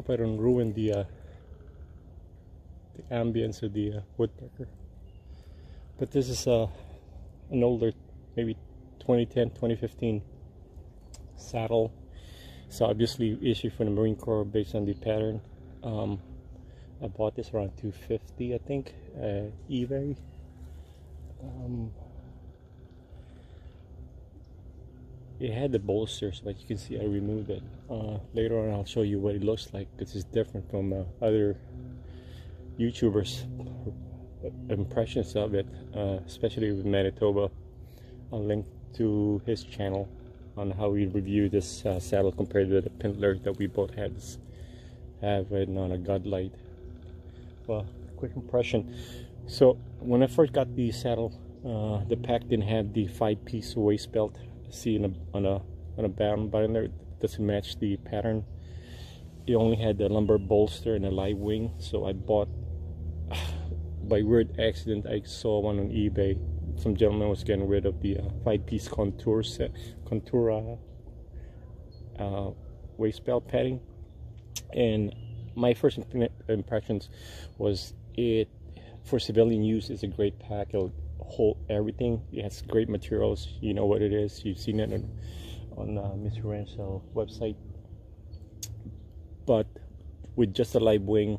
Hope I don't ruin the ambience of the woodpecker. But this is an older, maybe 2010, 2015 saddle. So obviously issued from the Marine Corps based on the pattern. I bought this around $250, I think, at eBay. It had the bolsters, but you can see I removed it. Later on I'll show you what it looks like, because it's different from other YouTubers' impressions of it, especially with Manitoba. I'll link to his channel on how we review this saddle compared to the Pintler that we both have it on a God Light. Well, quick impression. So when I first got the saddle, the pack didn't have the 5-piece waist belt. See on a bottom there, it doesn't match the pattern. It only had the lumbar bolster and a light wing. So I bought, by weird accident, I saw one on eBay. Some gentleman was getting rid of the 5-piece contour set, waist belt padding, and my first impressions was it, for civilian use, is a great pack. It'll hold everything. It has great materials. You know what it is. You've seen it on Mr. Ranch's website. But with just a light wing,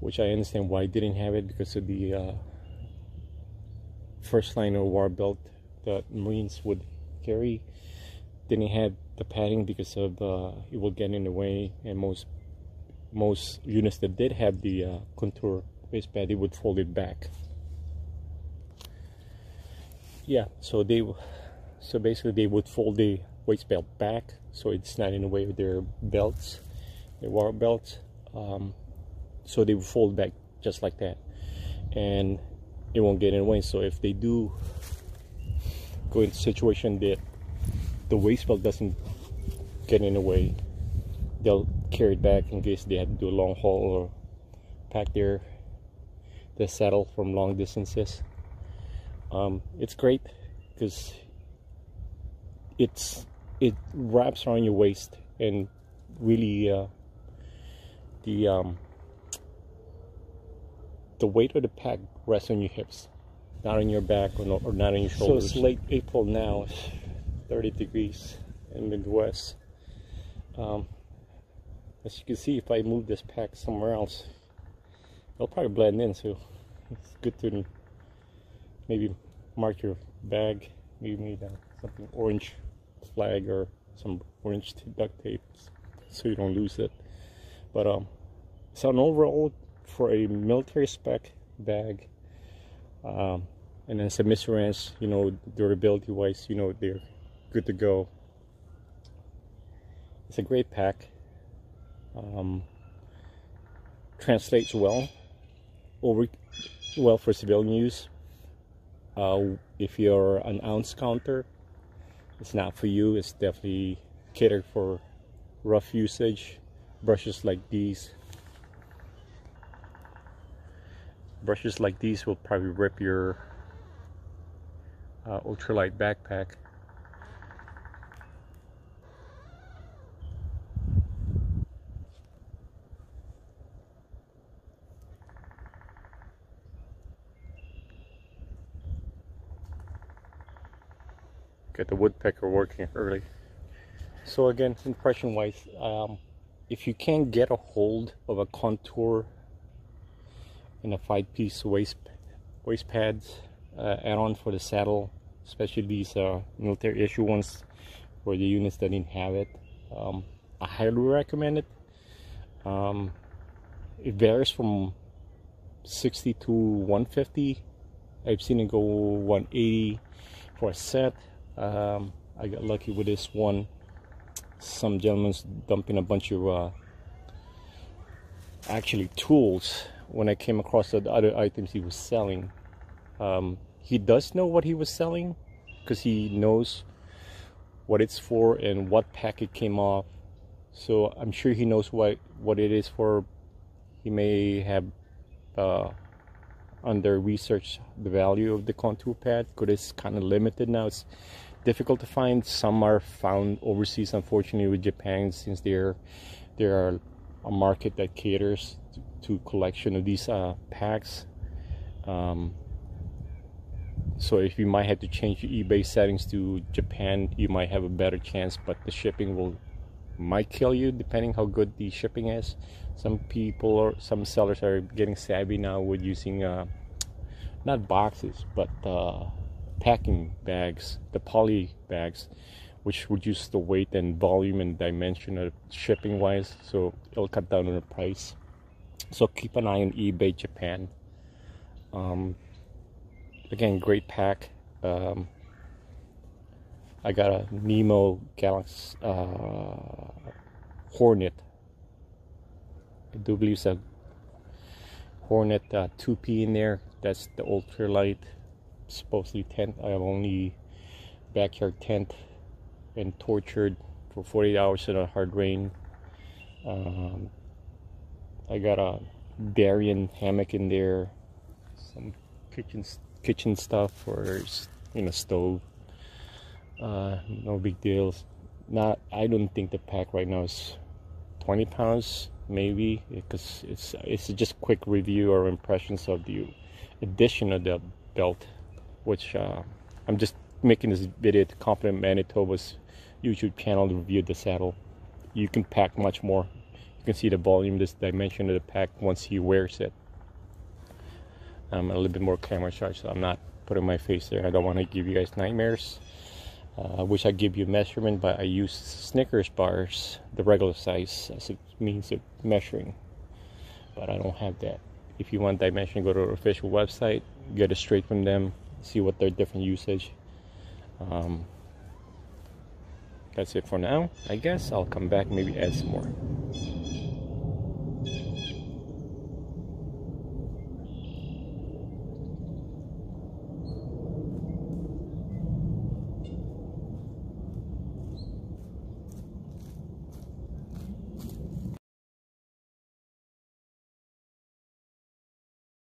which I understand why I didn't have it, because of the first line of war belt that Marines would carry. Didn't have the padding because of it will get in the way, and most units that did have the contour waist pad, it would fold it back. Yeah, so basically they would fold the waist belt back, so it's not in the way of their belts, their war belts. So they would fold back just like that, and it won't get in the way. So if they do go into a situation that the waist belt doesn't get in the way, they'll carry it back in case they have to do a long haul or pack their saddle from long distances. It's great because it wraps around your waist, and really the weight of the pack rests on your hips, not on your back or not on your shoulders. So it's late April now, 30 degrees in the Midwest. As you can see, if I move this pack somewhere else, it'll probably blend in. So it's good to maybe mark your bag. Maybe made something orange flag or some orange duct tape so you don't lose it. But so an overall, for a military spec bag, and then some Mr. Ranch, you know, durability wise, you know, they're good to go. It's a great pack. Translates well for civilian use. If you're an ounce counter, it's not for you. It's definitely catered for rough usage. Brushes like these will probably rip your ultralight backpack. Get the woodpecker working early. So again, impression wise, if you can get a hold of a contour and a 5-piece waist pads add-on for the saddle, especially these military issue ones for the units that didn't have it, I highly recommend it. It varies from 60 to 150. I've seen it go 180 for a set. I got lucky with this one. Some gentleman's dumping a bunch of actually tools. When I came across the other items he was selling, he does know what he was selling, because he knows what it's for and what pack it came off. So I'm sure he knows what it is for. He may have under research the value of the contour pad, because it's kind of limited now. It's difficult to find. Some are found overseas, unfortunately, with Japan, since they are a market that caters to collection of these packs. So if you might have to change your eBay settings to Japan, you might have a better chance, but the shipping might kill you depending how good the shipping is. Some people or some sellers are getting savvy now with using not boxes but packing bags, the poly bags, which reduce the weight and volume and dimension of shipping wise, so it'll cut down on the price. So keep an eye on eBay Japan. Again, great pack. I got a Nemo Galax Hornet. I do believe it's a Hornet 2P in there. That's the ultralight, supposedly tent. I have only backyard tent and tortured for 48 hours in a hard rain. I got a Darien hammock in there, some kitchen stuff for, you know, stove. No big deals. Not, I don't think the pack right now is 20 pounds, maybe, because it's just quick review or impressions of the addition of the belt, which I'm just making this video to compliment Manitoba's YouTube channel to review the saddle. You can pack much more. You can see the volume, this dimension of the pack once he wears it. I'm a little bit more camera shy, so I'm not putting my face there. I don't want to give you guys nightmares. I wish I give you measurement, but I use Snickers bars, the regular size, as it means of measuring. But I don't have that. If you want dimension, go to our official website, get it straight from them, see what their different usage. That's it for now, I guess. I'll come back, maybe add some more.